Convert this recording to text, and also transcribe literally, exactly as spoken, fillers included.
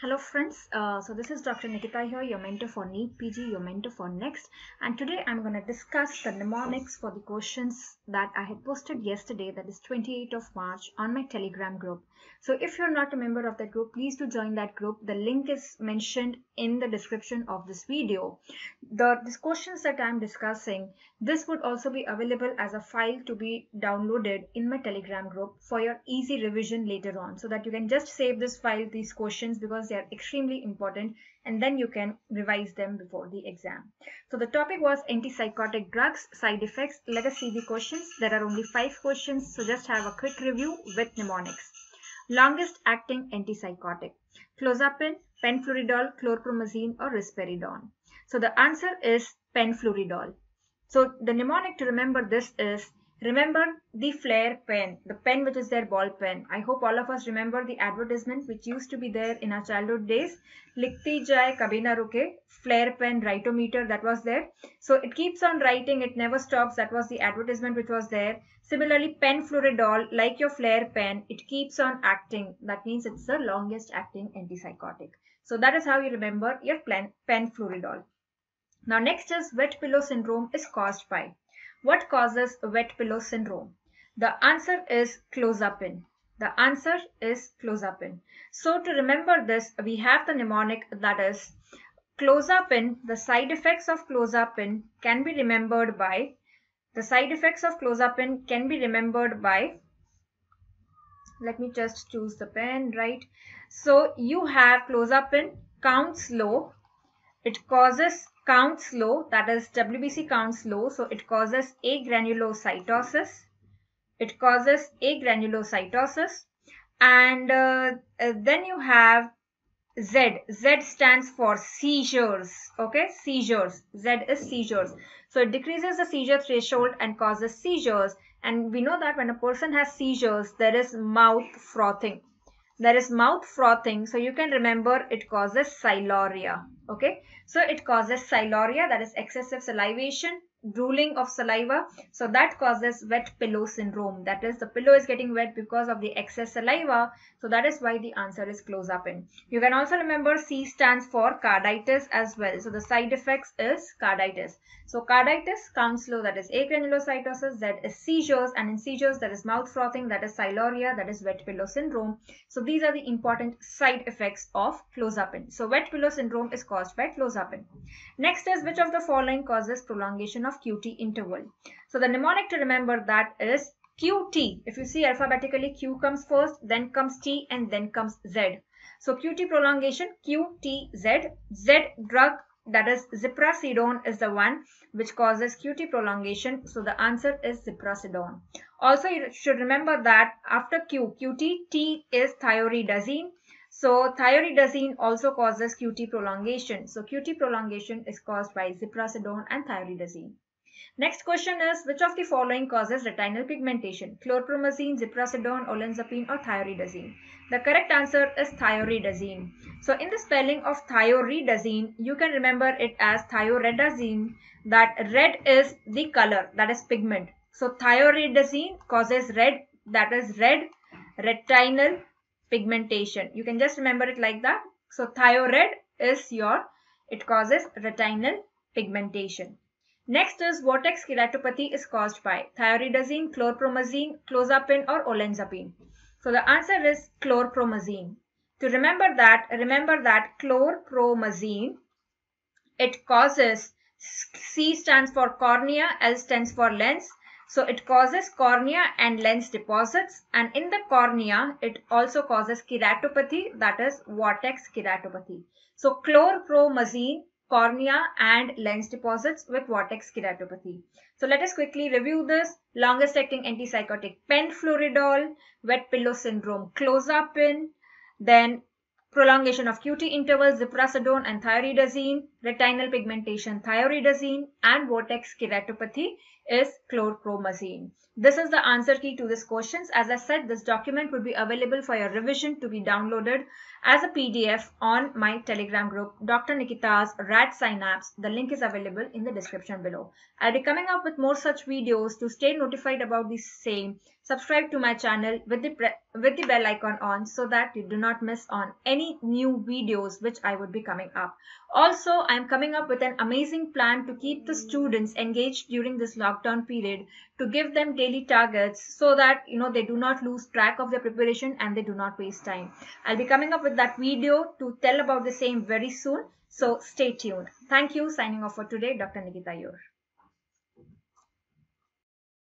Hello friends, uh, so this is Doctor Nikita here, your mentor for NEET P G, your mentor for Next, and today I'm going to discuss the mnemonics for the questions that I had posted yesterday, that is twenty-eighth of March, on my Telegram group. So if you're not a member of that group, please do join that group. The link is mentioned in the description of this video. The these questions that I'm discussing, this would also be available as a file to be downloaded in my Telegram group for your easy revision later on, so that you can just save this file, these questions, because they are extremely important, and then you can revise them before the exam. So the topic was antipsychotic drugs, side effects. Let us see the questions. There are only five questions, so just have a quick review with mnemonics. Longest acting antipsychotic: Clozapine, Penfluridol, Chlorpromazine or Risperidone. So the answer is Penfluridol. So the mnemonic to remember this is, remember the flare pen, the pen which is their ball pen. I hope all of us remember the advertisement which used to be there in our childhood days. Likhti jaye kabhi na ruke, flare pen, writometer, that was there. So it keeps on writing, it never stops. That was the advertisement which was there. Similarly, Penfluridol, like your flare pen, it keeps on acting. That means it's the longest acting antipsychotic. So that is how you remember your Penfluridol. Now next is wet pillow syndrome is caused by. What causes wet pillow syndrome? The answer is Clozapine. The answer is Clozapine. So to remember this, we have the mnemonic, that is Clozapine. The side effects of Clozapine can be remembered by the side effects of Clozapine can be remembered by. Let me just choose the pen, right? So you have Clozapine counts low. It causes counts low, that is W B C counts low, so it causes agranulocytosis. It causes agranulocytosis. And uh, then you have Z. Z stands for seizures. Okay, seizures. Z is seizures. So it decreases the seizure threshold and causes seizures. And we know that when a person has seizures, there is mouth frothing. There is mouth frothing, so you can remember it causes siluria. Okay, so it causes siluria, that is excessive salivation, drooling of saliva. So that causes wet pillow syndrome, that is the pillow is getting wet because of the excess saliva. So that is why the answer is Clozapine. You can also remember C stands for carditis as well. So the side effects is carditis. So carditis counts low, that is agranulocytosis, that is seizures, and in seizures there is mouth frothing, that is siluria, that is wet pillow syndrome. So these are the important side effects of Clozapine. So wet pillow syndrome is caused by Clozapine. Next is, which of the following causes prolongation of Q T interval? So the mnemonic to remember that is Q T. If you see alphabetically, Q comes first, then comes T, and then comes Z. So Q T prolongation, Q T Z. Z drug, that is Ziprasidone, is the one which causes Q T prolongation. So the answer is Ziprasidone. Also, you should remember that after Q, Q T, T is Thioridazine. So Thioridazine also causes Q T prolongation. So Q T prolongation is caused by Ziprasidone and Thioridazine. Next question is, which of the following causes retinal pigmentation? Chlorpromazine, Ziprasidone, Olanzapine or Thioridazine? The correct answer is Thioridazine. So in the spelling of Thioridazine, you can remember it as Thioridazine, that red is the color, that is pigment. So Thioridazine causes red, that is red retinal pigmentation. You can just remember it like that. So Thiorid is your, it causes retinal pigmentation. Next is, vortex keratopathy is caused by Thioridazine, Chlorpromazine, Clozapine or Olanzapine? So the answer is Chlorpromazine. To remember that, remember that Chlorpromazine, it causes, C stands for cornea, L stands for lens. So it causes cornea and lens deposits, and in the cornea it also causes keratopathy, that is vortex keratopathy. So Chlorpromazine, cornea and lens deposits with vortex keratopathy. So let us quickly review this. Longest acting antipsychotic Penfluridol, wet pillow syndrome Clozapine, then prolongation of Q T intervals Ziprasidone and Thioridazine, retinal pigmentation thioridazine, and vortex keratopathy is chlorpromazine. This is the answer key to these questions. As I said, this document would be available for your revision to be downloaded as a P D F on my Telegram group, Doctor Nikita's Rad Synapse. The link is available in the description below. I'll be coming up with more such videos. To stay notified about the same, subscribe to my channel with the, pre with the bell icon on so that you do not miss on any new videos which I would be coming up. Also, I am coming up with an amazing plan to keep the students engaged during this lockdown period, to give them daily targets so that you know they do not lose track of their preparation and they do not waste time. I'll be coming up with that video to tell about the same very soon, so stay tuned. Thank you. Signing off for today, Doctor Nikita Yur.